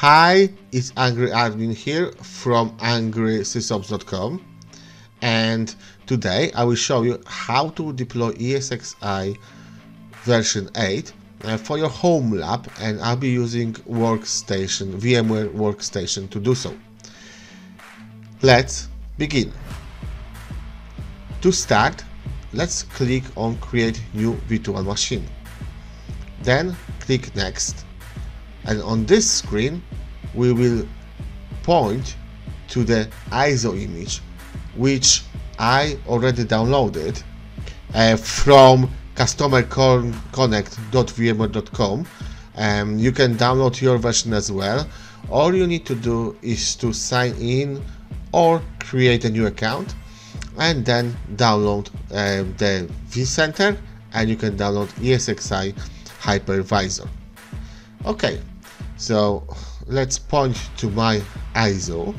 Hi, it's Angry Admin here from angrysystems.com, and today I will show you how to deploy ESXi version 8 for your home lab, and I'll be using VMware Workstation to do so. Let's begin. To start, let's click on Create New Virtual Machine. Then click Next. And on this screen, we will point to the ISO image, which I already downloaded from customerconnect.vmware.com. You can download your version as well. All you need to do is to sign in or create a new account, and then download the vCenter, and you can download ESXi hypervisor. Okay, so let's point to my ISO,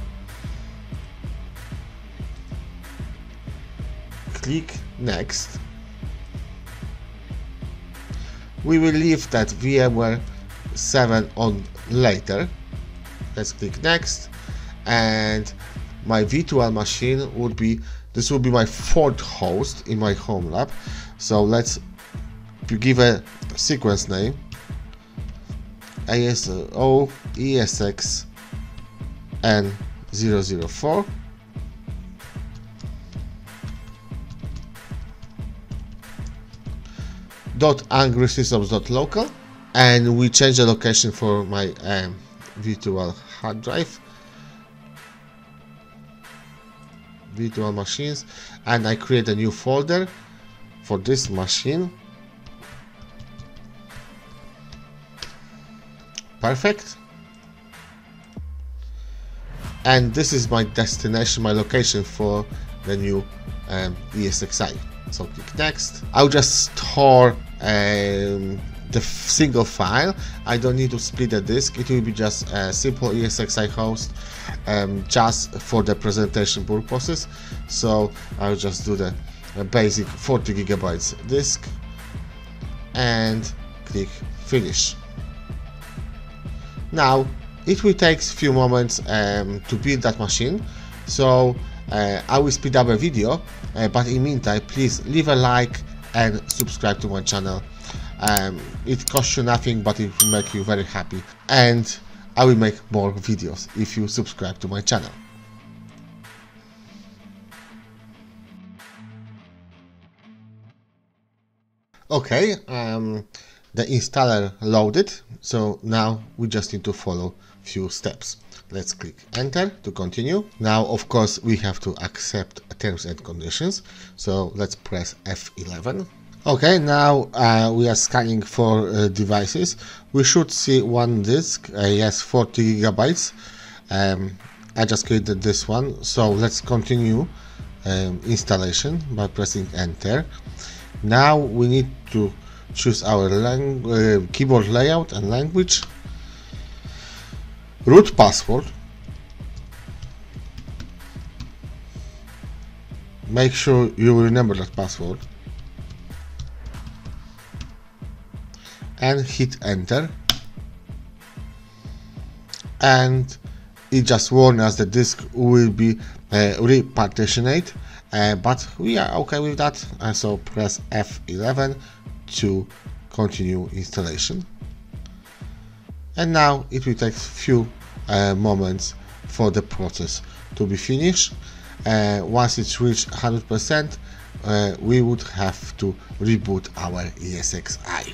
click Next. We will leave that VMware 7 on later. Let's click Next, and my virtual machine would be, this will be my fourth host in my home lab. So let's give a sequence name, ISO ESXi N004, .angrysystems.local, and we change the location for my virtual hard drive, virtual machines, and I create a new folder for this machine. Perfect. And this is my destination, my location for the new ESXi. So click Next. I'll just store the single file. I don't need to split the disk. It will be just a simple ESXi host, just for the presentation purposes. So I'll just do the basic 40 gigabytes disk and click Finish. Now it will take a few moments to build that machine, so I will speed up a video, but in the meantime, please leave a like and subscribe to my channel. It costs you nothing, but it will make you very happy, and I will make more videos if you subscribe to my channel. Okay, the installer loaded, so now we just need to follow a few steps. Let's click Enter to continue. Now, of course, we have to accept terms and conditions, so let's press F11. Okay, now we are scanning for devices. We should see one disk, yes, 40 gigabytes. I just created this one, so let's continue installation by pressing Enter. Now we need to choose our keyboard layout and language, root password. Make sure you remember that password, and hit Enter, and it just warns us the disk will be repartitioned, but we are okay with that, so press F11 to continue installation. And now it will take few moments for the process to be finished. Once it's reached 100%, we would have to reboot our ESXi.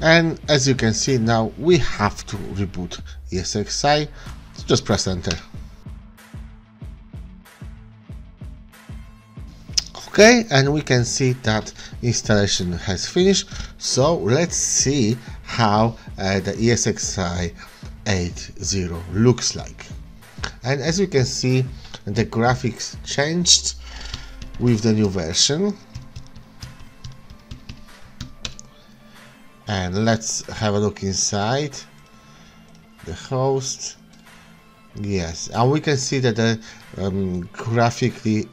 And as you can see, now we have to reboot ESXi, so just press Enter. Okay, and we can see that installation has finished, so let's see how the ESXi 8.0 looks like. And as you can see, the graphics changed with the new version. And let's have a look inside the host. Yes, and we can see that the graphically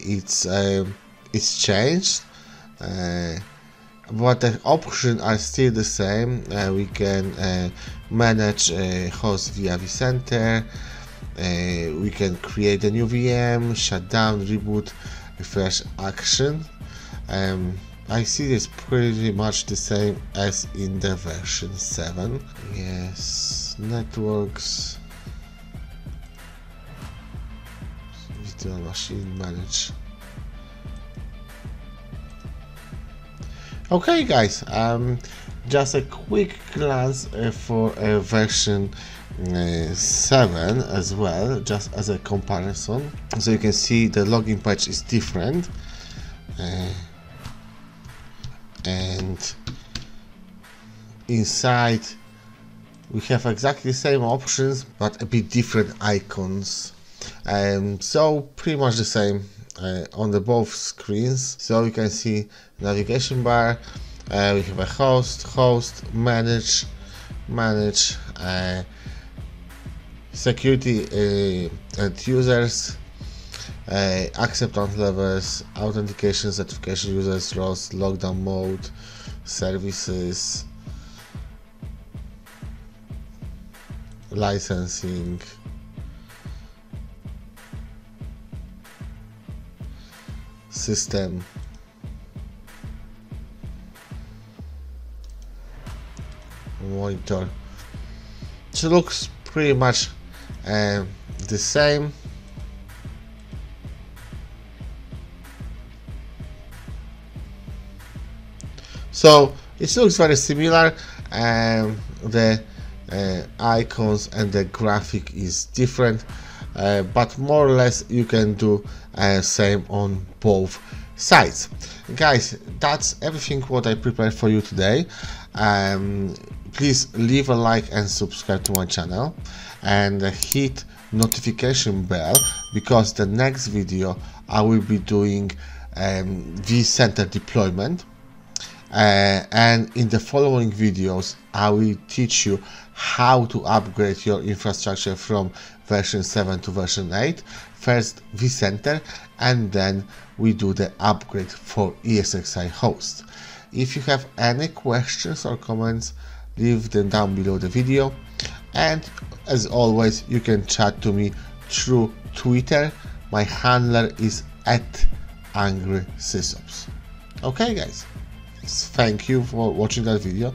it's changed. But the options are still the same. We can manage hosts via vCenter. We can create a new VM, shut down, reboot, refresh action. I see it's pretty much the same as in the version 7. Yes, networks, virtual machine, manage. Okay guys, just a quick glance for version 7 as well, just as a comparison. So you can see the login page is different, and inside we have exactly the same options but a bit different icons, and so pretty much the same on the both screens. So you can see navigation bar, we have a host, manage, security and users, acceptance levels, authentication, certification, users, roles, lockdown mode, services, licensing, system, monitor. It looks pretty much the same. So it looks very similar. The icons and the graphic is different. But more or less you can do same on both sides. Guys, that's everything what I prepared for you today. Please leave a like and subscribe to my channel, and hit notification bell, because the next video I will be doing vCenter deployment, and in the following videos I will teach you how to upgrade your infrastructure from version 7 to version 8. First vCenter, and then we do the upgrade for ESXi host. If you have any questions or comments, leave them down below the video, and as always you can chat to me through Twitter. My handler is @angrysysops. Okay guys, thank you for watching that video,